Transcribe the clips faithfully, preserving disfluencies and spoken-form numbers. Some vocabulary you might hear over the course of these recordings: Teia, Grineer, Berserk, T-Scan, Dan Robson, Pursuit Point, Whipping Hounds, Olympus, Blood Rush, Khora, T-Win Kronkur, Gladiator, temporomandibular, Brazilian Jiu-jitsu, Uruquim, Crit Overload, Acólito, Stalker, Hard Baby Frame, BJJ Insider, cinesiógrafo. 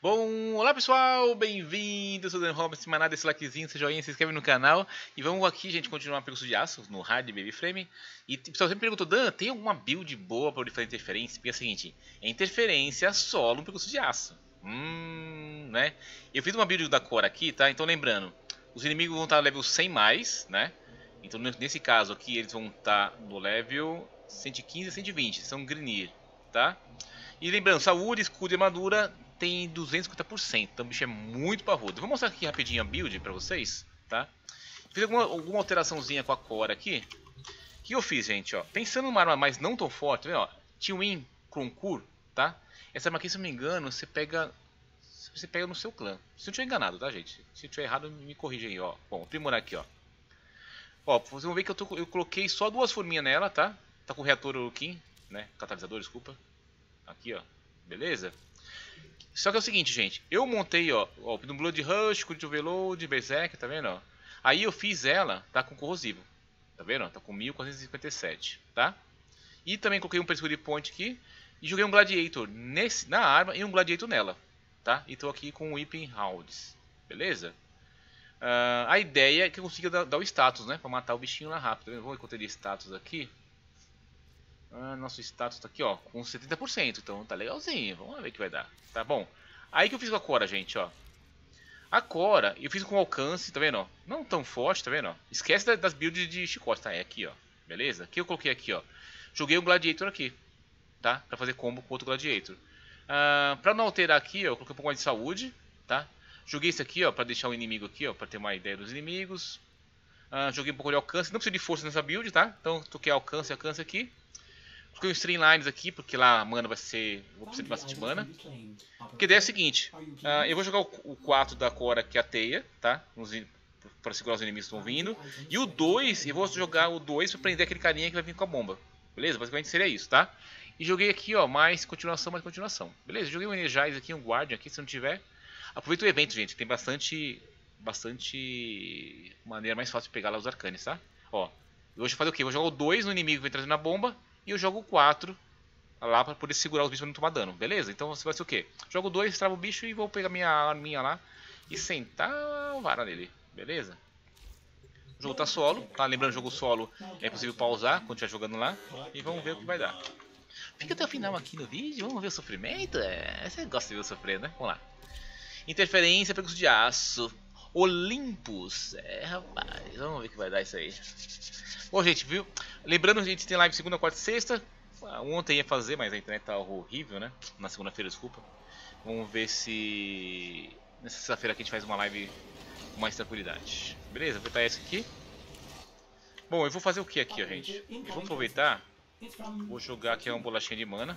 Bom, olá pessoal, bem-vindos, eu sou Dan Robson, se manar desse likezinho, esse joinha, se inscreve no canal. E vamos aqui, gente, continuar pelo de aço no Hard Baby Frame. E o pessoal sempre perguntou, Dan, tem alguma build boa para fazer interferência? Porque é o seguinte, é interferência solo no percurso de aço. Hum, né? Eu fiz uma build da Khora aqui, tá? Então lembrando, os inimigos vão estar no level cem mais, né? Então nesse caso aqui eles vão estar no level cento e quinze e cento e vinte, são Grineer, tá? E lembrando, saúde, escudo e armadura tem duzentos e cinquenta por cento, então o bicho é muito parrudo. Vou mostrar aqui rapidinho a build pra vocês, tá? Fiz alguma, alguma alteraçãozinha com a Khora aqui. O que eu fiz, gente, ó? Pensando numa arma mais não tão forte, tá vendo, ó? T-Win Kronkur, tá? Essa arma aqui, se eu não me engano, você pega... Você pega no seu clã. Se eu tiver enganado, tá, gente? Se eu tiver errado, me corrija aí, ó. Bom, aprimorar aqui, ó. Ó, vocês vão ver que eu, tô, eu coloquei só duas forminhas nela, tá? Tá com o reator Uruquim, né? Catalisador, desculpa. Aqui, ó. Beleza? Só que é o seguinte, gente, eu montei, ó, ó no Blood Rush, Crit Overload, Berserk, tá vendo, ó? Aí eu fiz ela, tá com corrosivo, tá vendo, ó? Tá com mil quatrocentos e cinquenta e sete, tá? E também coloquei um Pursuit Point aqui e joguei um Gladiator nesse, na arma e um Gladiator nela, tá? E tô aqui com o Whipping Hounds, beleza? Uh, a ideia é que eu consiga dar, dar o status, né, pra matar o bichinho lá rápido, tá vendo? Vamos encontrar status aqui. Ah, nosso status tá aqui, ó, com setenta por cento, então tá legalzinho, vamos ver o que vai dar, tá bom? Aí que eu fiz com a Khora, gente, ó. A Khora, eu fiz com alcance, tá vendo, ó? Não tão forte, tá vendo, ó? Esquece das builds de chicote, tá? É aqui, ó, beleza? Aqui eu coloquei aqui, ó. Joguei um Gladiator aqui, tá? Pra fazer combo com outro Gladiator. Ah, pra não alterar aqui, ó, eu coloquei um pouco mais de saúde, tá? Joguei isso aqui, ó, pra deixar o inimigo aqui, ó, pra ter uma ideia dos inimigos. Ah, joguei um pouco de alcance, não preciso de força nessa build, tá? Então toquei alcance e alcance aqui. Coloquei os streamlines aqui, porque lá a mana vai ser... Vou precisar de bastante mana. Porque a ideia é o seguinte, uh, eu vou jogar o, o quatro da Khora, que é a Teia, tá? Para segurar os inimigos que estão vindo. E o dois, eu vou jogar o dois para prender aquele carinha que vai vir com a bomba. Beleza? Basicamente seria isso, tá? E joguei aqui, ó, mais continuação, mais continuação. Beleza? Joguei um Energize aqui, um Guardian aqui, se não tiver. Aproveita o evento, gente, tem bastante... Bastante... Maneira mais fácil de pegar lá os arcanes, tá? Ó, eu vou fazer o quê? Eu vou jogar o dois no inimigo que vem trazendo a bomba. E eu jogo o quatro lá pra poder segurar os bichos pra não tomar dano, beleza? Então você vai ser o quê? Jogo dois, travo o bicho e vou pegar minha arminha lá e sentar o vara nele, beleza? O jogo tá solo, tá? Lembrando, jogo solo é possível pausar quando estiver jogando lá. E vamos ver o que vai dar. Fica até o final aqui no vídeo, vamos ver o sofrimento? É, você gosta de ver o sofrer, né? Vamos lá. Interferência, percurso de aço. Olympus, é rapaz, vamos ver o que vai dar isso aí. Bom, gente, viu? Lembrando, a gente tem live segunda, quarta e sexta. Ontem ia fazer, mas a internet tá horrível, né? Na segunda-feira, desculpa. Vamos ver se nessa sexta-feira aqui a gente faz uma live com mais tranquilidade. Beleza? Vou botar essa aqui. Bom, eu vou fazer o que aqui, ó, gente? Eu vou aproveitar. Vou jogar aqui uma bolachinha de mana.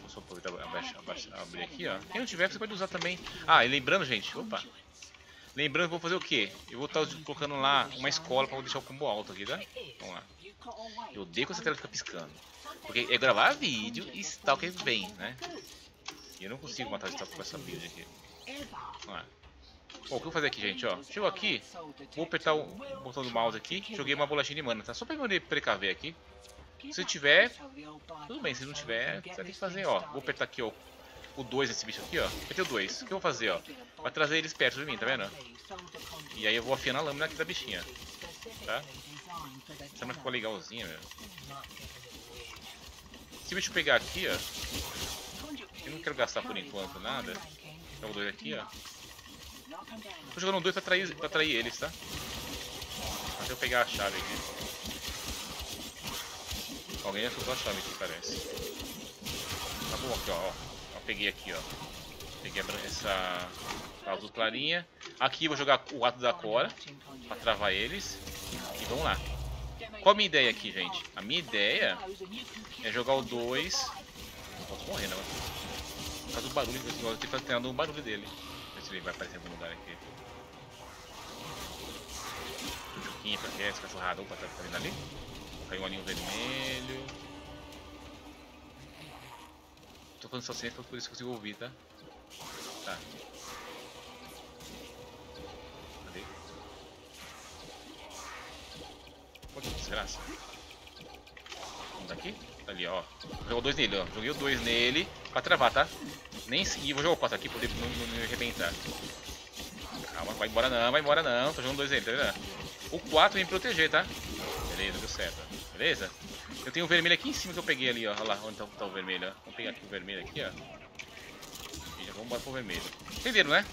Vou só aproveitar e abrir aqui, ó. Quem não tiver, você pode usar também. Ah, e lembrando, gente, opa. Lembrando que vou fazer o que? Eu vou estar colocando lá uma escola para deixar o combo alto aqui, tá? Vamos lá. Eu odeio quando essa tela fica piscando. Porque é gravar vídeo e Stalker vem, né? E eu não consigo matar o Stalker com essa build aqui. Vamos lá. Bom, o que eu vou fazer aqui, gente, ó. Chegou aqui, vou apertar o botão do mouse aqui. Joguei uma bolachinha de mana, tá? Só pra eu precaver aqui. Se tiver, tudo bem. Se não tiver, você tem que fazer, ó. Vou apertar aqui, ó. O dois nesse bicho aqui, ó. Vai ter o dois. O que eu vou fazer, ó? Vai trazer eles perto de mim, tá vendo? E aí eu vou afiar na lâmina aqui da bichinha. Tá? Essa lâmina ficou legalzinha, meu. Se o bicho pegar aqui, ó. Eu não quero gastar por enquanto nada. Joga o dois aqui, ó. Tô jogando o dois pra atrair, pra atrair eles, tá? Até eu pegar a chave aqui. Alguém já soltou a chave aqui, parece. Tá bom aqui, ó. Peguei aqui, ó. Peguei essa azul clarinha. Aqui eu vou jogar o ato da Khora pra travar eles. E vamos lá. Qual a minha ideia aqui, gente? A minha ideia é jogar o dois. Não posso morrer, né? Por causa do barulho desse negócio, eu tenho que ficar treinando o barulho dele. Deixa eu ver se ele vai aparecer em algum lugar aqui. Juquinha pra cá, esse cachorrado. Opa, tá vindo ali. Caiu um olhinho vermelho. Tô falando só sempre, por isso que eu consigo ouvir, tá? Tá. Cadê? Pô, que desgraça. Vamos daqui? Tá ali, ó. Jogou dois nele, ó. Joguei o dois nele. pra travar, tá? Nem seguir, vou jogar o quatro aqui pra poder não, não, não me arrebentar. Calma, vai embora não, vai embora não. Tô jogando dois aí, tá vendo? O quatro vem me proteger, tá? Beleza, deu certo. Beleza? Eu tenho o vermelho aqui em cima que eu peguei ali, ó. Olha lá, onde tá, tá o vermelho, ó. Vamos pegar aqui o vermelho aqui, ó. E já vamos embora pro vermelho. Entenderam, né?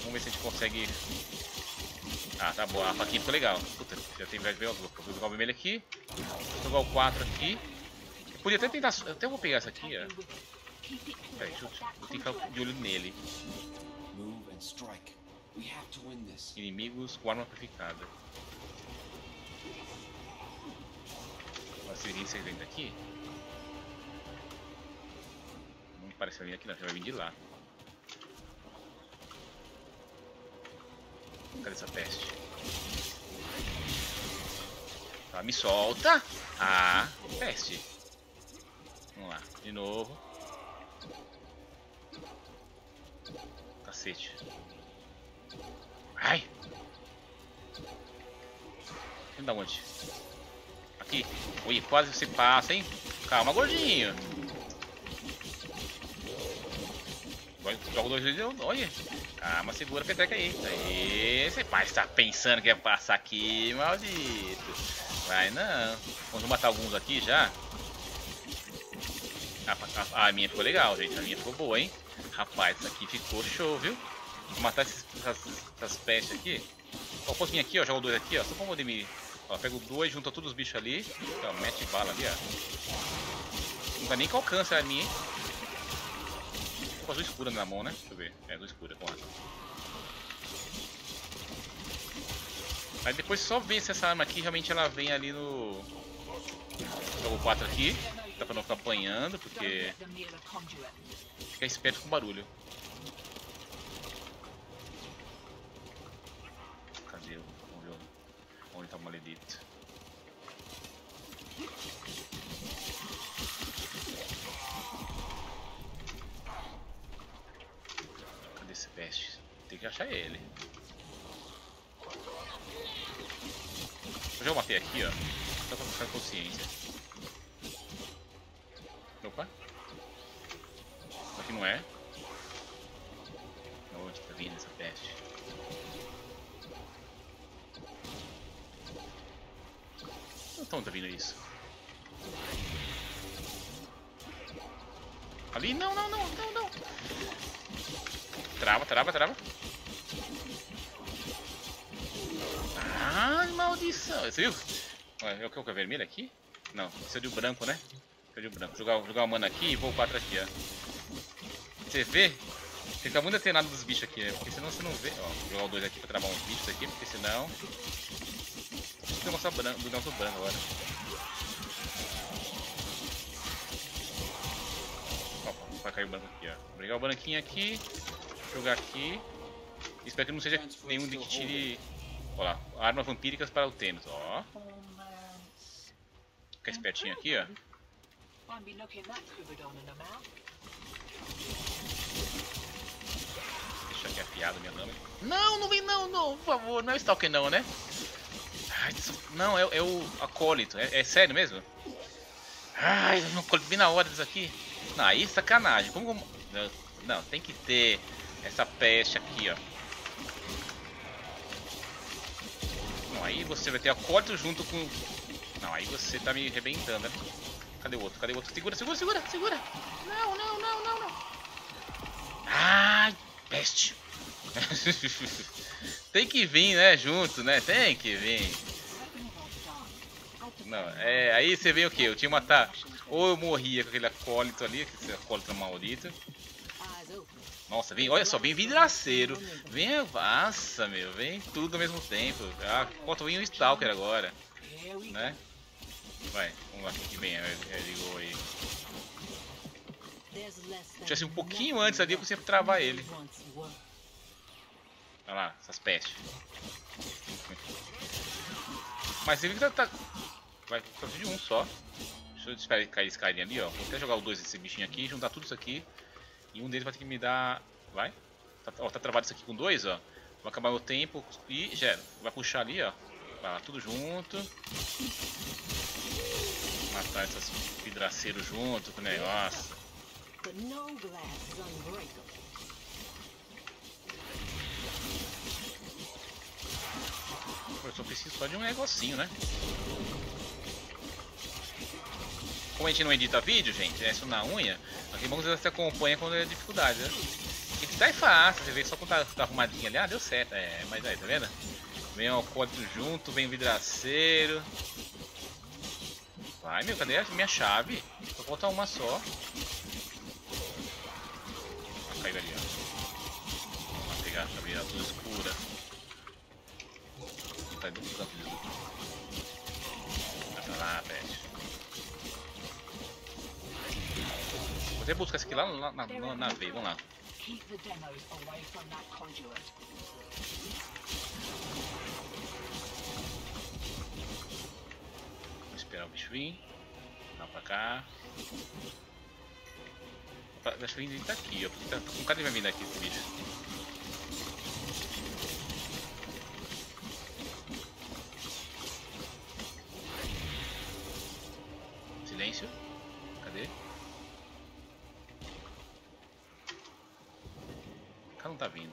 Vamos ver se a gente consegue... Ah, tá boa. A faquinha ficou legal. Puta, já tem verde, vou jogar o vermelho aqui. Vou jogar o quatro aqui. Eu podia até tentar... Até vou pegar essa aqui, ó. Peraí, deixa eu... Eu tenho que ficar de olho nele. Inimigos com arma amplificada. Uma experiência vem daqui. Não me parece vir aqui não, já vai vir de lá. Cadê essa peste? Tá, me solta! Ah, peste! Vamos lá, de novo. Cacete. Ai! Vem da onde? Aqui. Ui, quase você passa, hein? Calma, gordinho. Joga dois dedos. Olha. Calma, segura a peteca aí. Aí, você pai está pensando que ia passar aqui, maldito. Vai não. Vamos matar alguns aqui já. A, a, a minha ficou legal, gente. A minha ficou boa, hein? Rapaz, isso aqui ficou show, viu? Vou matar esses, essas, essas pestes aqui. Ó, posso vir aqui, ó. Joga dois aqui, ó. Só pra poder me... Ó, pega o dois, junta todos os bichos ali. Ó, mete bala ali, ó. Não dá nem que alcança a minha, hein? Tô com azul escura na mão, né? Deixa eu ver. É, azul escura, vamos lá. Aí depois só vê se essa arma aqui realmente ela vem ali no... Joga o quatro aqui. Dá pra não ficar apanhando, porque... Fica esperto com o barulho. Cadê o... Onde tá o maledito? Cadê esse peste? Tem que achar ele. Eu já matei aqui, ó. Só pra ficar consciência. Opa. Isso aqui não é. Onde tá vindo essa peste? Então tá vindo isso. Ali, não, não, não, não, não. Trava, trava, trava. Ai, maldição. Você viu? É o que? É o vermelho aqui? Não, esse é o branco, né? Esse é o branco. Jogar, jogar o mano aqui e vou o quatro aqui, ó. Você vê? Fica muito atenado dos bichos aqui, né? Porque senão você não vê. Ó, vou jogar o dois aqui pra travar uns bichos aqui, porque senão... Do nosso branco, do nosso branco agora. Opa, vai cair o branco aqui, ó. Vou pegar o branquinho aqui, jogar aqui. Espero que não seja nenhum de que tire. Olha lá, armas vampíricas para o Tênis, ó. Fica espertinho aqui, ó. Deixa aqui afiado minha lâmina. Não, não vem não, não, por favor, não é Stalker não, né? Não, é, é o Acólito. É, é sério mesmo? Ai, não colhi bem na hora disso aqui. Não, aí sacanagem. Como, como... Não, não, tem que ter essa peste aqui, ó. Não, aí você vai ter Acólito junto com... Não, aí você tá me arrebentando, né? Cadê o outro? Cadê o outro? Segura, segura, segura, segura. Não, não, não, não, não. Ai, peste. Tem que vir, né? Junto, né? Tem que vir. Não, é, aí você vê o que? Eu tinha que matar. Ou eu morria com aquele acólito ali, aquele acólito maldito. Nossa, vem, olha só, vem vidraceiro. Vem a vassa, meu. Vem tudo ao mesmo tempo. Ah, falta vir um Stalker agora. Né? Vai, vamos lá, que vem. Ligou aí. Se tivesse um pouquinho antes ali, eu conseguia travar ele. Olha lá, essas pestes. Mas você viu que tá, tá... Vai ficar de um só. Deixa eu esperar cair esse carinha ali, ó. Vou até jogar o dois desse bichinho aqui, juntar tudo isso aqui. E um deles vai ter que me dar... Vai. Tá, ó, tá travado isso aqui com dois, ó. Vai acabar meu tempo e gera. Vai puxar ali, ó. Vai lá, tudo junto. Matar essas vidraceiros junto com o negócio. but no glass is unbreakable. Eu só preciso só de um negocinho, né? Como a gente não edita vídeo, gente, é isso na unha, as irmãos se acompanha quando é dificuldade, né? Editar é fácil, você vê só quando tá, tá arrumadinho ali, ah, deu certo, é, mas aí, tá vendo? Vem o Acólito junto, vem o vidraceiro. Vai, meu, cadê a minha chave? Vou botar uma só. Ah, caiu ali, ó. Vamos pegar a chave azul escura. Tá indo pro canto de azul. Vai pra lá, pet. Vou até buscar esse aqui lá na, na, na, na veia, vamos lá. Esperar o bicho vir, dá pra cá. Acho que ele tá aqui, ó. Tá, um cara vai vir daqui esse bicho. Silêncio. Cadê? O cara não tá vindo.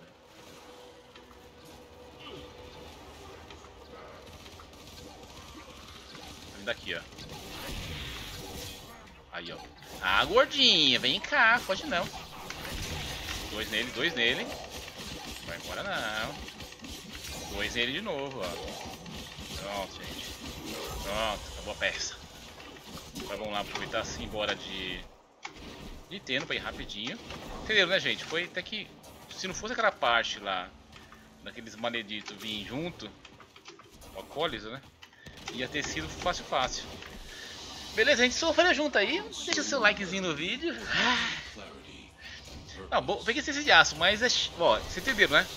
Daqui, ó. Aí, ó. Ah, gordinha, vem cá, pode não. Dois nele, dois nele. Vai embora não. Dois nele de novo, ó. Pronto, gente. Pronto, acabou a peça. Agora vamos lá aproveitar assim, embora de... de tendo pra ir rapidinho. Entenderam, né, gente? Foi até que... se não fosse aquela parte lá, daqueles maleditos virem junto, o Acólito, né? Ia ter sido fácil, fácil. Beleza, a gente sofreu junto aí. Deixa o seu likezinho no vídeo. Não, bom, peguei esse de aço, mas é... ó, você entendeu, né?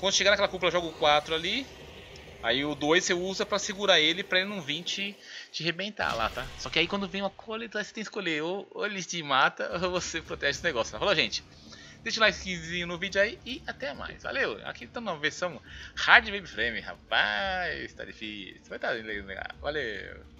Quando chegar naquela cúpula, joga o quatro ali. Aí o dois você usa pra segurar ele, pra ele não vir te, te arrebentar lá, tá? Só que aí quando vem uma coleta, você tem que escolher. Ou, ou ele te mata, ou você protege esse negócio. Tá? Falou, gente? Deixa o likezinho no vídeo aí e até mais. Valeu! Aqui tá na versão Hard Baby Frame, rapaz. Tá difícil. Vai tá legal. Valeu!